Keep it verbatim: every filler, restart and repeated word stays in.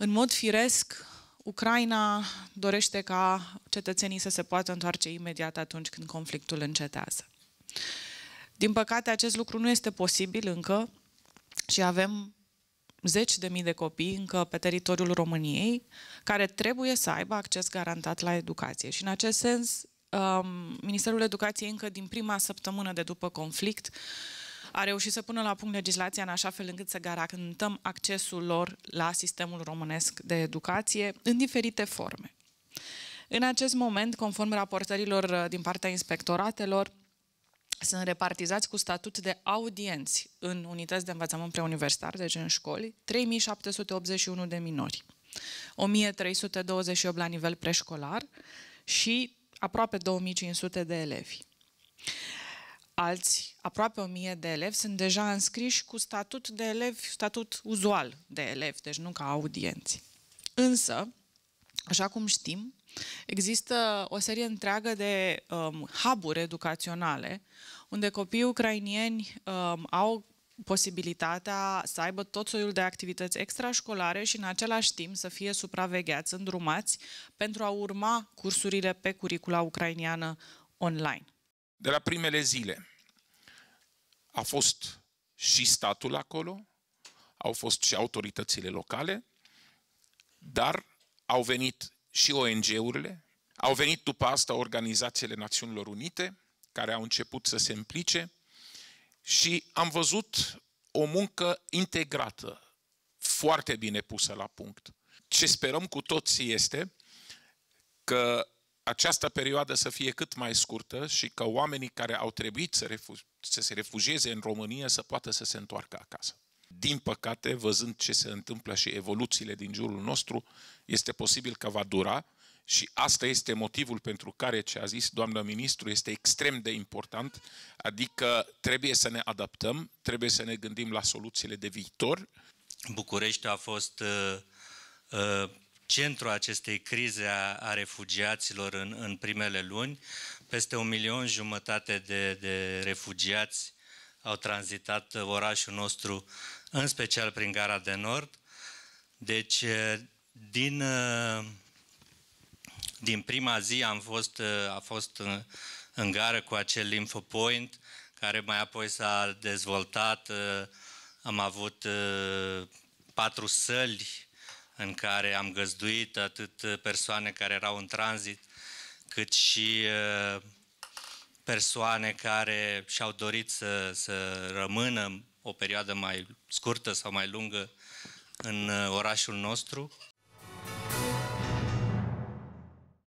În mod firesc, Ucraina dorește ca cetățenii să se poată întoarce imediat atunci când conflictul încetează. Din păcate, acest lucru nu este posibil încă și avem zeci de mii de copii încă pe teritoriul României care trebuie să aibă acces garantat la educație. Și în acest sens, Ministerul Educației încă din prima săptămână de după conflict a reușit să pună la punct legislația în așa fel încât să garantăm accesul lor la sistemul românesc de educație în diferite forme. În acest moment, conform raportărilor din partea inspectoratelor, sunt repartizați cu statut de audienți în unități de învățământ preuniversitar, deci în școli, trei mii șapte sute optzeci și unu de minori, o mie trei sute douăzeci și opt la nivel preșcolar și aproape două mii cinci sute de elevi. Alți, aproape o mie de elevi, sunt deja înscriși cu statut de elevi, statut uzual de elevi, deci nu ca audienți. Însă, așa cum știm, există o serie întreagă de um, hub-uri educaționale unde copiii ucrainieni um, au posibilitatea să aibă tot soiul de activități extrașcolare și în același timp să fie supravegheați, îndrumați pentru a urma cursurile pe curicula ucrainiană online. De la primele zile a fost și statul acolo, au fost și autoritățile locale, dar au venit și O N G-urile, au venit după asta organizațiile Națiunilor Unite, care au început să se implice și am văzut o muncă integrată, foarte bine pusă la punct. Ce sperăm cu toții este că această perioadă să fie cât mai scurtă și că oamenii care au trebuit să, refu- să se refugieze în România să poată să se întoarcă acasă. Din păcate, văzând ce se întâmplă și evoluțiile din jurul nostru, este posibil că va dura și asta este motivul pentru care ce a zis doamna ministru este extrem de important, adică trebuie să ne adaptăm, trebuie să ne gândim la soluțiile de viitor. București a fost uh, uh, centrul acestei crize a, a refugiaților în, în primele luni. Peste un milion jumătate de, de refugiați au tranzitat orașul nostru, în special prin Gara de Nord. Deci, din, din prima zi am fost, a fost în, în gară cu acel infopoint, care mai apoi s-a dezvoltat. Am avut patru săli în care am găzduit atât persoane care erau în tranzit, cât și persoane care și-au dorit să, să rămână o perioadă mai scurtă sau mai lungă în orașul nostru.